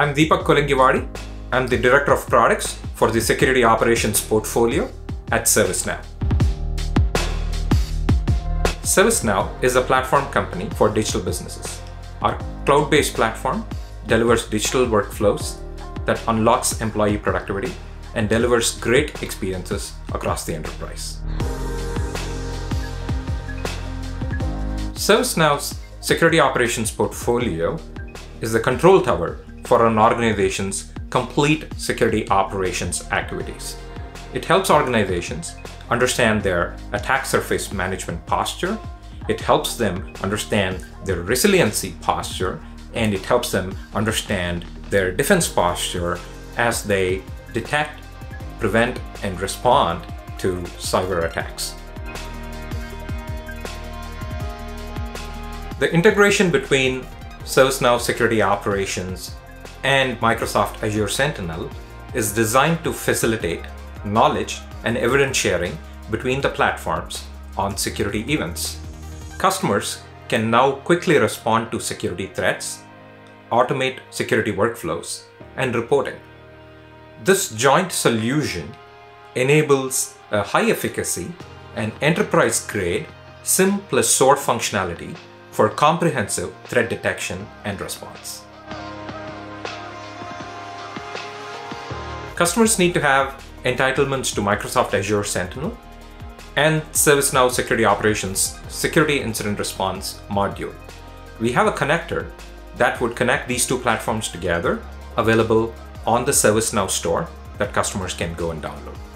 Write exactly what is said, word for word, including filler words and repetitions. I'm Deepak Kolengiywadi. I'm the Director of Products for the Security Operations portfolio at ServiceNow. ServiceNow is a platform company for digital businesses. Our cloud-based platform delivers digital workflows that unlocks employee productivity and delivers great experiences across the enterprise. ServiceNow's Security Operations portfolio is the control tower for an organization's complete security operations activities. It helps organizations understand their attack surface management posture, it helps them understand their resiliency posture, and it helps them understand their defense posture as they detect, prevent, and respond to cyber attacks. The integration between ServiceNow Security Operations and Microsoft Azure Sentinel is designed to facilitate knowledge and evidence sharing between the platforms on security events. Customers can now quickly respond to security threats, automate security workflows, and reporting. This joint solution enables a high-efficacy and enterprise-grade SIM plus SOAR functionality for comprehensive threat detection and response. Customers need to have entitlements to Microsoft Azure Sentinel and ServiceNow Security Operations Security Incident Response module. We have a connector that would connect these two platforms together, available on the ServiceNow store that customers can go and download.